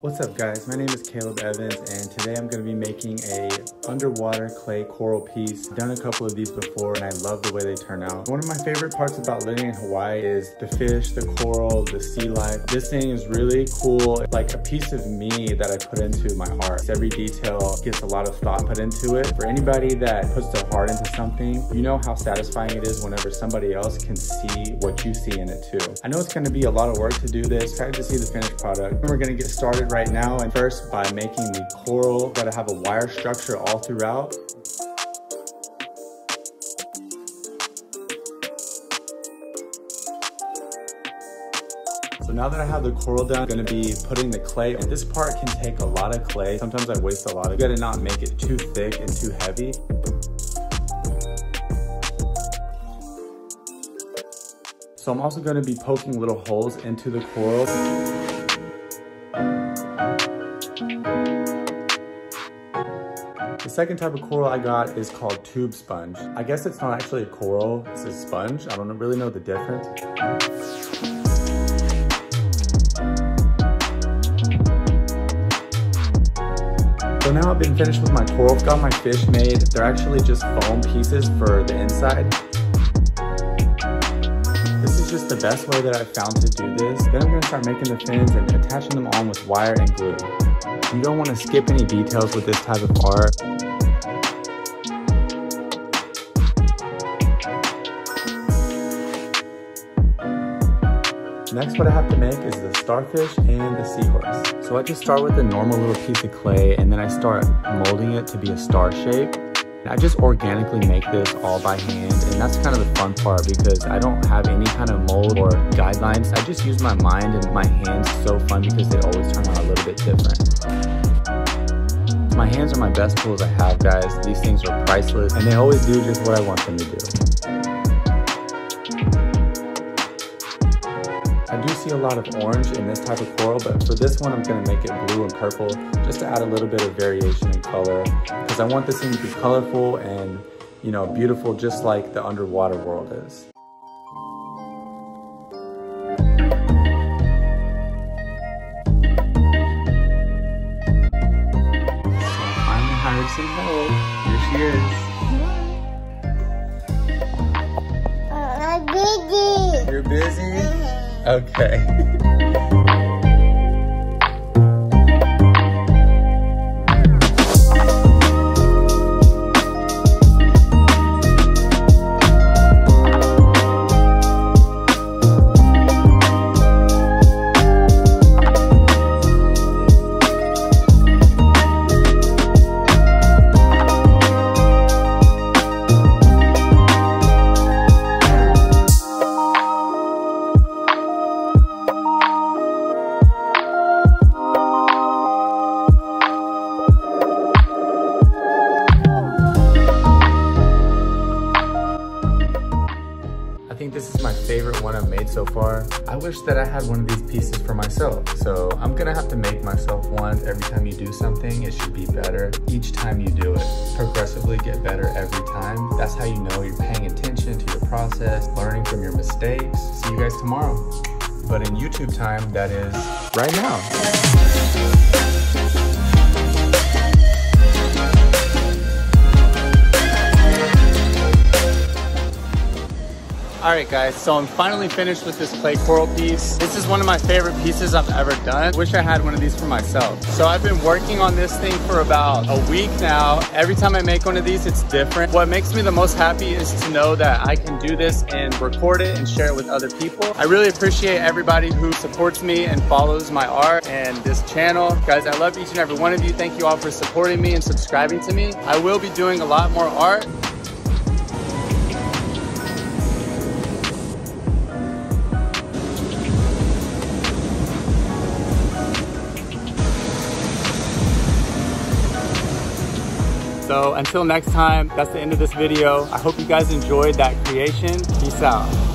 What's up guys, my name is Caleb Evans and today I'm going to be making a underwater clay coral piece. I've done a couple of these before and I love the way they turn out. One of my favorite parts about living in Hawaii is the fish, the coral, the sea life. This thing is really cool. It's like a piece of me that I put into my heart. Every detail gets a lot of thought put into it. For anybody that puts their heart into something, you know how satisfying it is whenever somebody else can see what you see in it too. I know it's going to be a lot of work to do this. Excited to see the finished product. We're going to get started right now, and first by making the coral. Gotta have a wire structure all throughout. So now that I have the coral done, I'm gonna be putting the clay. And this part can take a lot of clay. Sometimes I waste a lot of it. You gotta not make it too thick and too heavy. So I'm also gonna be poking little holes into the coral. The second type of coral I got is called tube sponge. I guess it's not actually a coral, it's a sponge. I don't really know the difference. So now I've been finished with my coral. I've got my fish made. They're actually just foam pieces for the inside. This is just the best way that I've found to do this. Then I'm gonna start making the fins and attaching them on with wire and glue. You don't want to skip any details with this type of art. Next, what I have to make is the starfish and the seahorse. So I just start with a normal little piece of clay and then I start molding it to be a star shape. I just organically make this all by hand, and that's kind of the fun part because I don't have any kind of mold or guidelines. I just use my mind and my hands. It's so fun because they always turn out a little bit different. My hands are my best tools I have, guys. These things are priceless, and they always do just what I want them to do. I do see a lot of orange in this type of coral, but for this one I'm going to make it blue and purple just to add a little bit of variation in color, because I want this thing to be colorful and, you know, beautiful, just like the underwater world is. So I finally hired some help. Here she is. I'm busy. You're busy? Okay. I think this is my favorite one I've made so far. I wish that I had one of these pieces for myself, so I'm gonna have to make myself one. Every time you do something, it should be better. Each time you do it, progressively get better every time. That's how you know you're paying attention to your process, learning from your mistakes. See you guys tomorrow. But in YouTube time, that is right now. Alright guys, so I'm finally finished with this clay coral piece. This is one of my favorite pieces I've ever done. Wish I had one of these for myself. So I've been working on this thing for about a week now. Every time I make one of these, it's different. What makes me the most happy is to know that I can do this and record it and share it with other people. I really appreciate everybody who supports me and follows my art and this channel. Guys, I love each and every one of you. Thank you all for supporting me and subscribing to me. I will be doing a lot more art. So until next time, that's the end of this video. I hope you guys enjoyed that creation. Peace out.